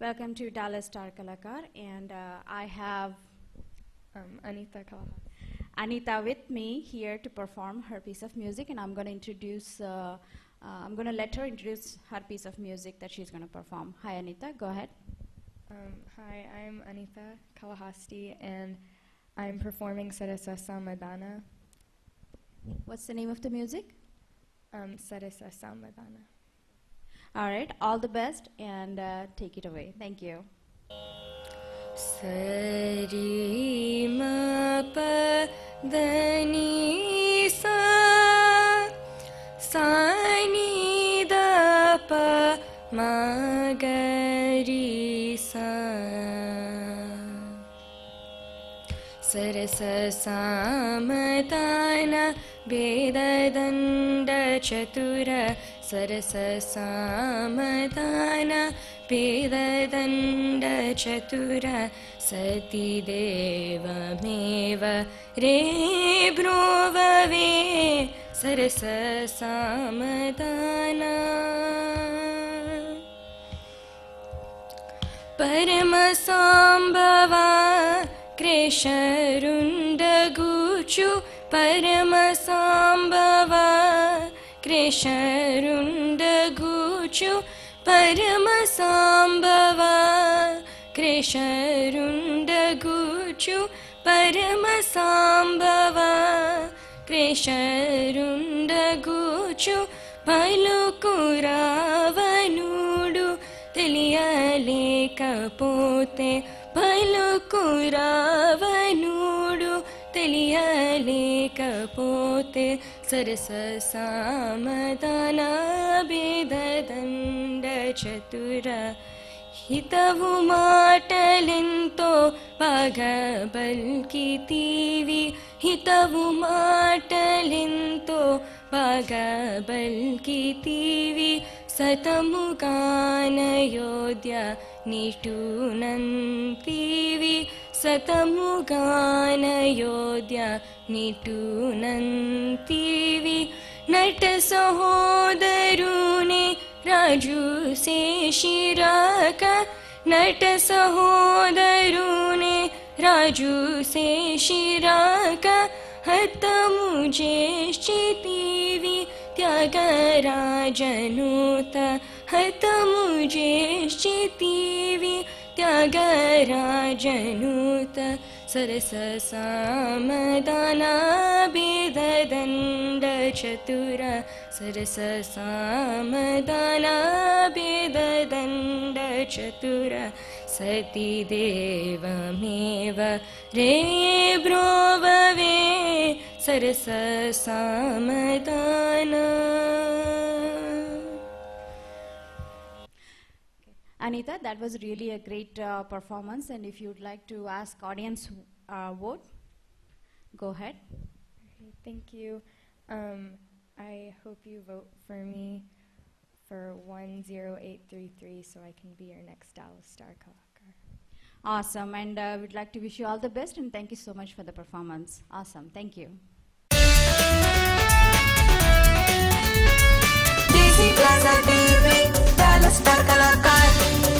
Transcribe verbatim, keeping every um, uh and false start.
Welcome to Dallas Star Kalakaar, and uh, I have um, Anita Kalahasti. Anita with me here to perform her piece of music, and I'm going to introduce. Uh, uh, I'm going to let her introduce her piece of music that she's going to perform. Hi, Anita. Go ahead. Um, hi, I'm Anita Kalahasti, and I'm performing Sarasasamadana. What's the name of the music? Um, Sarasasamadana. All right, all the best, and uh, take it away. Thank you. Sari ma pa da ni sa, sa ni da pa ma ga ri sa, Sarasasamadana Veda Danda Chatura, Sarasasamadana Veda Danda Chatura, Sati Deva Meva Rebruvave, Sarasasamadana Paramasambhava कृष्णरुण्डगुचु परमसंभवा कृष्णरुण्डगुचु परमसंभवा कृष्णरुण्डगुचु परमसंभवा कृष्णरुण्डगुचु पलुकुरावनुडु తెలియలేకపోతే పలుకురావనుడు తెలియలేకపోతే సరససామదాన భేదదండ చతుర హితవు మాటలెంతో పగబల్కితివి హితవు మాటలెంతో పగబల్కితివి सतमुगानयोद्या निटूनन्तीवि सतमुगानयोद्या निटूनन्तीवि नटसहोदरुने राजुसेशिराक नटसहोदरुने राजुसेशिराक हतमुजेष्टितिवि त्यागराजनुत हतमुजेष्टितिवि त्यागराजनुत सरससामदाना भेददण्ड चतुर सरससामदाना भेददण्ड चतुर सती देवमेव रेब्रोववे सरससामदाना. Anita, that was really a great uh, performance, and if you'd like to ask audience uh, vote, go ahead. Okay, thank you. Um, I hope you vote for me for one zero eight three three so I can be your next Dallas Star Kalakaar. Awesome, and uh, we'd like to wish you all the best, and thank you so much for the performance. Awesome, thank you. Dallas Star Kalakaar.